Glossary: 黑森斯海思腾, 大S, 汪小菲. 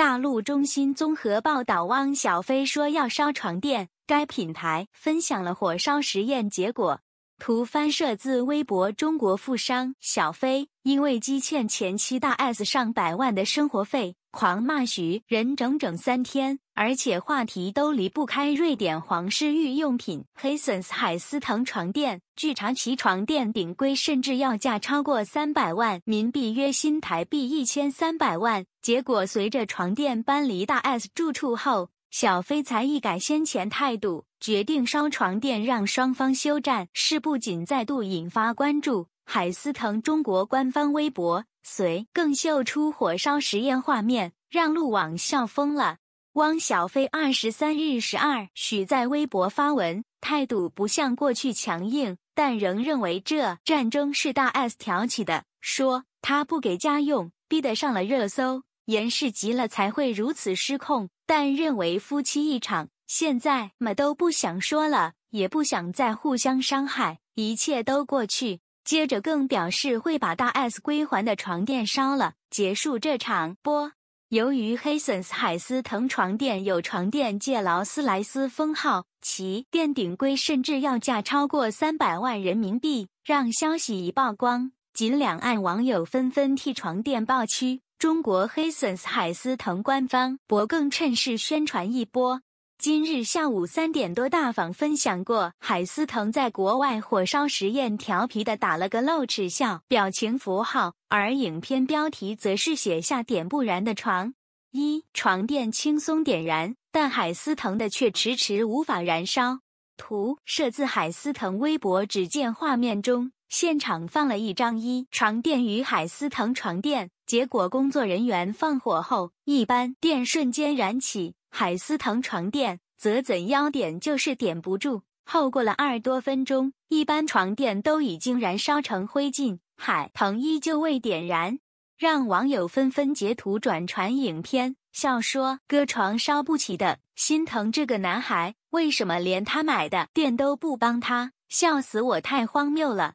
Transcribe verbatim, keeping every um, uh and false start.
大陆中新综合报道，汪小菲说要烧床垫，该品牌分享了火烧实验结果。图翻摄自微博。中国富商小菲因为积欠前妻大 S 上百万的生活费，狂骂许人整整三天，而且话题都离不开瑞典皇室御用品黑森斯海思腾床垫。据查，其床垫顶规甚至要价超过三百万民币，约新台币一千三百万。结果随着床垫搬离大 S 住处后，小菲才一改先前态度，决定烧床垫让双方休战。事不仅再度引发关注，海思腾中国官方微博随更秀出火烧实验画面，让路网笑疯了。汪小菲二十三日十二许在微博发文，态度不像过去强硬，但仍认为这战争是大 S 挑起的，说他不给家用，逼得上了热搜，严氏急了才会如此失控，但认为夫妻一场，现在嘛都不想说了，也不想再互相伤害，一切都过去。接着更表示会把大 S 归还的床垫烧了，结束这场波。由于黑森斯海思腾床垫有床垫界劳斯莱斯封号，其垫顶规甚至要价超过三百万人民币，让消息一曝光，仅两岸网友纷纷替床垫抱屈。中国黑森斯海思腾官方博更趁势宣传一波。今日下午三点多，大访分享过海思腾在国外火烧实验，调皮的打了个露齿笑表情符号，而影片标题则是写下点不燃的床。一床垫轻松点燃，但海思腾的却迟迟无法燃烧。图摄自海思腾微博，只见画面中现场放了一张一床垫与海思腾床垫，结果工作人员放火后，一般电瞬间燃起。海思腾床垫则怎样点就是点不住，后过了二十多分钟，一般床垫都已经燃烧成灰烬，海腾依旧未点燃，让网友纷纷截图转传影片，笑说哥床烧不起的，心疼这个男孩，为什么连他买的垫都不帮他，笑死我，太荒谬了。